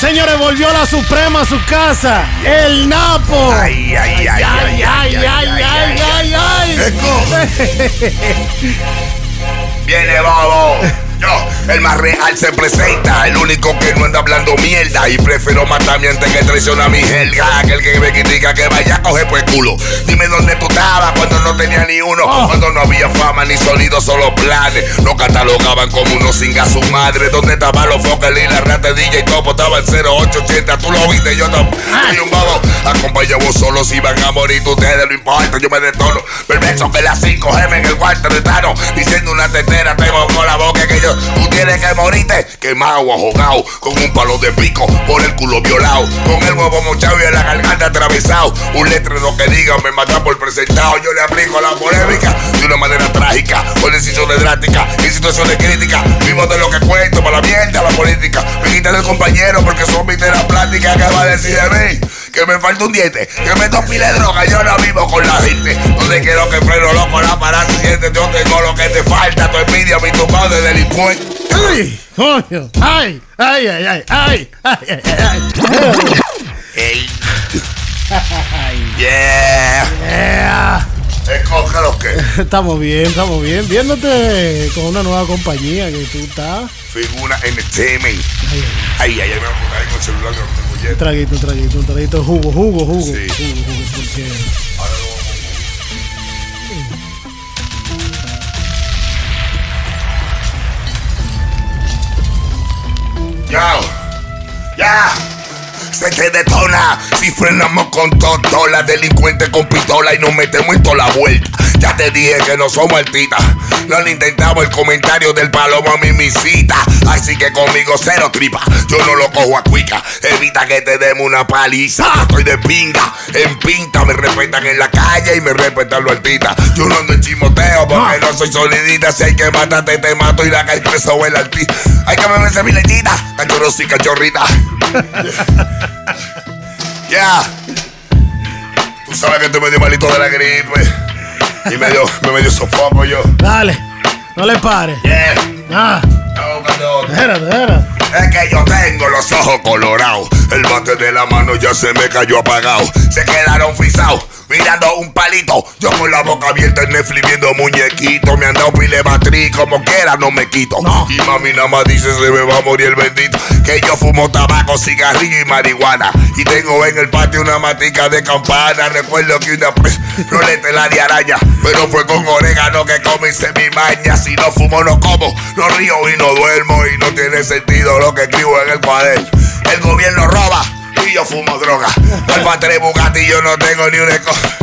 Señores, volvió la Suprema a su casa, el Napo. Ay, ay, ay, ay, ay, ay, ay, ay, ay. Viene babo. Yo, el más real se presenta, el único que no anda hablando mierda. Y prefiero matar mientras que traiciona a mi jerga. Aquel que me critica que vaya a coger por el culo. Dime dónde tú estabas cuando no tenía ni uno. Cuando no había fama ni sonido, solo planes. Nos catalogaban como unos sin a su madre. ¿Dónde estaban los focas y la rata DJ Topo? Estaba en 0880, tú lo viste, yo tampoco. Soy un babo, acompañado solo si van a morir. Ustedes no importa, yo me detono. Perverso que las 5G en el cuarto de Tano. Diciendo una tetera, tengo con la boca que yo. Tú tienes que morirte quemado, ahogado, con un palo de pico por el culo violado, con el huevo mochado y en la garganta atravesado. Un letrero que diga me mata por presentado. Yo le aplico la polémica de una manera trágica, por decisiones drásticas y situaciones críticas. Vivo de lo que cuento, para la mierda, la política. Me quitan el compañero porque son misteras pláticas que va a decir de mí. Que me falta un diente, que me dos piles de droga, yo no vivo con la gente. Entonces quiero que freno loco la parada, siente, yo tengo lo que te falta, tu envidia, mi tu padre delincuente. ¡Ay! ¡Coño! ¡Ay! ¡Ay, ay, ay! ¡Ay! ¡Ay, ay, ay! ¡Ey! ¡Yeah! ¡Yeah! ¿Escoja lo que? Estamos bien, viéndote con una nueva compañía que tú estás. Figura Entertainment. Ay, ay, ay, me voy a poner con el celular que no tengo. Un traguito, jugo, sí. Jugo, porque... Ahora lo vamos a jugar. ¡Ya! Se te detona si frenamos con totola, delincuentes con pistola y nos metemos en toda la vuelta. Ya te dije que no somos altitas, no le intentamos el comentario del palomo a mi misita. Así que conmigo cero tripa, yo no lo cojo a cuica. Evita que te demos una paliza, estoy de pinga, en pinta. Me respetan en la calle y me respetan los artistas. Yo no ando en chimoteo porque no soy solidita. Si hay que matarte te mato y la calle preso el artista. Hay que beberse mi lechita, cachorros y cachorrita. Ya, tú sabes que estoy medio malito de la gripe. Y me dio sofoco yo. Dale, no le pares. Yeah. Espérate. Es que yo tengo los ojos colorados. El bate de la mano ya se me cayó apagado. Se quedaron frisados mirando un palito. Yo con la boca abierta en Netflix viendo muñequitos. Me han dado pile matriz, como quiera no me quito. Y mami nada más dice se me va a morir el bendito. Que yo fumo tabaco, cigarrillo y marihuana. Y tengo en el patio una matica de campana. Recuerdo que una roleta de araña, pero fue con orégano que comí mi maña. Si no fumo no como, no río y no duermo. Y no tiene sentido lo que escribo en el cuaderno. El gobierno roba y yo fumo droga. Alfa 3 Bugatti, yo no tengo ni una cosa.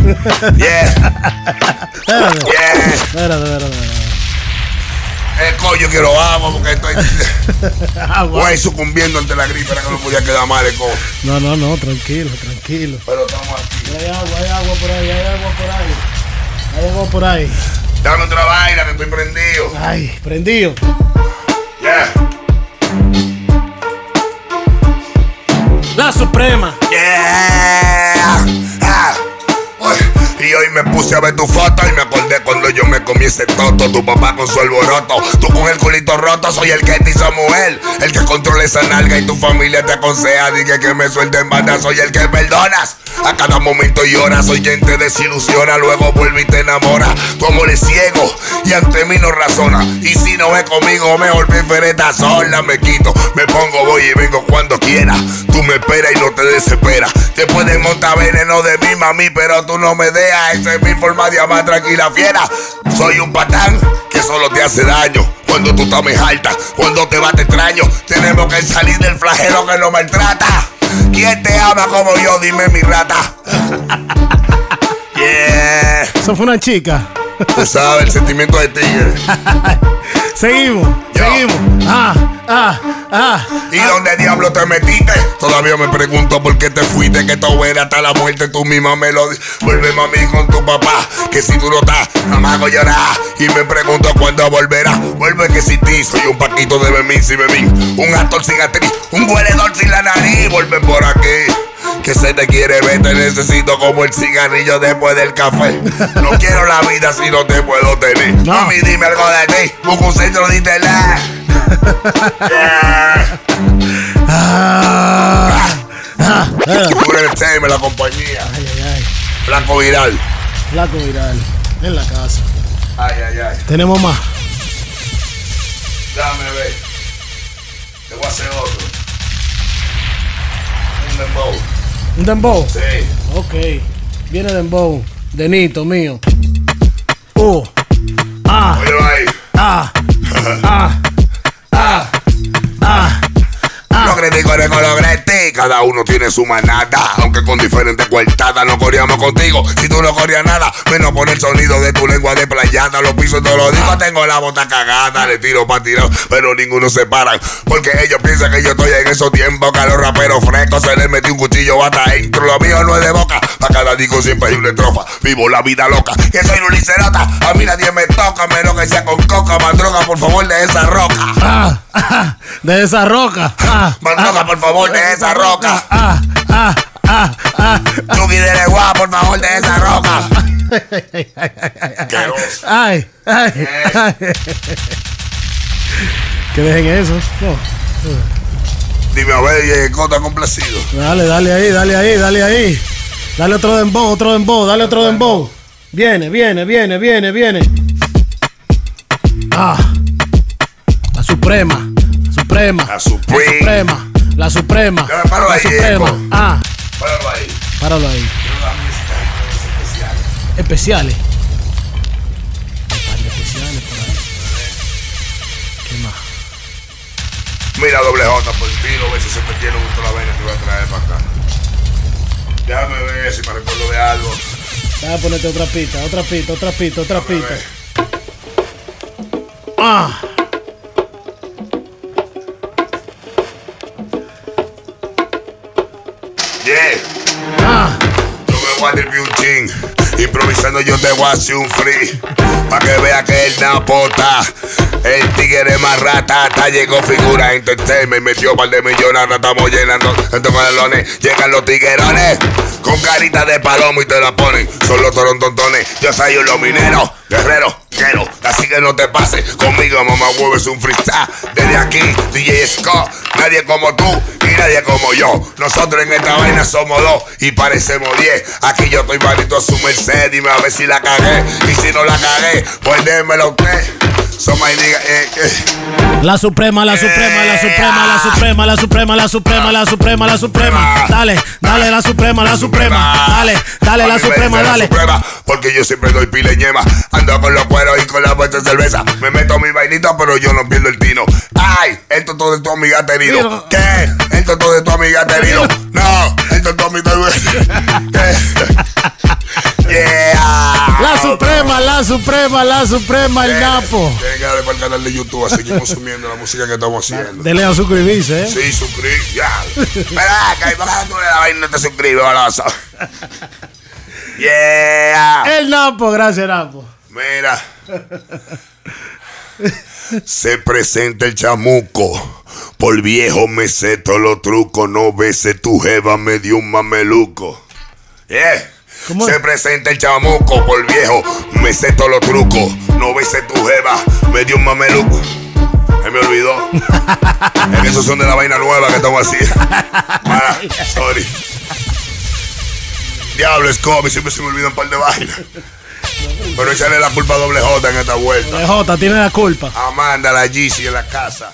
Espérate. El coño quiero agua porque estoy güey, sucumbiendo ante la gripe. Era que no podía quedar mal el coño. No, tranquilo. Pero estamos aquí. Hay agua por ahí. Dame otra vaina que estoy prendido. Yeah. La Suprema. Yeah. Y hoy me puse a ver tu foto y me acordé cuando yo me comí ese toto. Tu papá con su alboroto, tú con el culito roto. Soy el que te hizo mujer, el que controla esa nalga y tu familia te aconseja. Dije que me suelten banda, soy el que perdonas a cada momento y hora. Soy quien te desilusiona, luego vuelve y te enamora. Tu amor es ciego y ante mí no razona. Y si no es conmigo mejor prefereta sola. Me quito, me pongo, voy y vengo cuando quiera. Tú me esperas y no te desesperas. Te puedes montar veneno de mí, mami, pero tú no me dejas. Esa es mi forma de amar, tranquila fiera. Soy un patán que solo te hace daño. Cuando tú estás me jalta, cuando te vas te extraño. Tenemos que salir del flagelo que no maltrata. ¿Quién te ama como yo? Dime, mi rata. Yeah. Eso fue una chica. Tú sabes el sentimiento de Tiger. Seguimos. Seguimos. ¿Y dónde diablo te metiste? Todavía me pregunto por qué te fuiste. Que tú eras hasta la muerte, tú misma me lo dices. Vuelve, mami, con tu papá. Que si tú no estás, no me hago llorar. Y me pregunto cuándo volverás. Vuelve, que si ti soy un paquito de Bemín, si Bemín. Un actor sin actriz, un hueledor sin la nariz. Vuelve por aquí. Que se te quiere ver, te necesito como el cigarrillo después del café. No quiero la vida si no te puedo tener. No. Mami, dime algo de ti. Busca un centro de internet. Pure Entertainment, la compañía. Ay, ay, ay. Flaco Viral. Flaco Viral. En la casa. Ay, ay, ay. Tenemos más. Dame, ve. Te voy a hacer otro. Un dembow. ¿Un dembow? Sí. Ok. Viene dembow. Denito mío. Los criticores con los critiques, cada uno tiene su manada, aunque con diferentes cuartadas. No coreamos contigo si tú no coreas nada, menos por el sonido de tu lengua de playada. Los pisos todos los discos tengo la bota cagada, le tiro pa' tirar, pero ninguno se paran, porque ellos piensan que yo estoy en esos tiempos que a los raperos frescos se les metió un cuchillo hasta adentro. Lo mío no es de boca, para cada disco siempre hay una estrofa. Vivo la vida loca, que soy un licerota, a mí nadie me toca, menos que sea con coca. Mandroga, por favor, de esa roca. De esa roca. Mandroga, por favor, de esa roca. Tú quieres guapa, por favor, de esa roca. Ay, ay, ay. Que dejen eso. No. Dime a ver, Cota complacido. Dale, dale ahí, dale ahí, dale ahí. Dale otro dembow, otro dembow, dale otro dembow. Viene, viene, viene, viene, viene. La Suprema. La Suprema, la Suprema, la Suprema. Páralo ahí. Páralo ahí. Especiales. Especiales por ahí. ¿Qué más? Mira, doble J por tiro, a ver si se me tiene gusto la vaina que voy a traer para acá. Déjame ver si me recuerdo de algo. Déjame ponerte otra pita, otra pita, otra pita, otra pita. Yo me voy a tripear un chin, improvisando yo te voy a hacer un free, pa' que vea que el Napo está, el Tiger es más rata, hasta llegó figura entertainment, metió par de millones, ahora estamos llenando estos galones, llegan los tiguerones, con carita de palomo y te la ponen, son los torontontones, yo soy un lo minero, guerrero. Así que no te pases conmigo, mamá, mueves un freestyle. Desde aquí, DJ Scuff, nadie como tú y nadie como yo. Nosotros en esta vaina somos dos y parecemos 10. Aquí yo estoy malito a su merced, dime a ver si la cagué. Y si no la cagué, pues démelo a usted. Somos y diga, La Suprema, la Suprema, la Suprema, la Suprema, la Suprema, la Suprema, la Suprema, la Suprema. Dale, dale, la Suprema, la Suprema. Dale, dale, la Suprema, dale. Porque yo siempre doy pila y ñema. Ando con los cueros y con la puesta de cerveza. Me meto mi vainita, pero yo no pierdo el tino. Ay, el toto de tu amiga tenido. ¿Qué? El toto de tu amiga tenido. No, el toto de mi Yeah. La Suprema, la Suprema, la Suprema, el Napo. Tienen que darle para el canal de YouTube, así que consumiendo la música que estamos haciendo. Dele a suscribirse, Sí, suscribirse, Espera, que para tú la vaina te suscribes, balazo. El Napo, gracias, Napo. Mira. Se presenta el chamuco. Por viejo me sé todos los trucos. No beses tu jeva, me dio un mameluco. Se presenta el chamuco, por viejo me sé todos los trucos. No beses tu jeva, me dio un mameluco. Se me olvidó. Es que esos son de la vaina nueva que estamos haciendo. Sorry. Diablo, Scuff, siempre se me olvida un par de vainas. Pero echarle la culpa a doble J en esta vuelta. Doble J tiene la culpa. Amanda, la GC en la casa.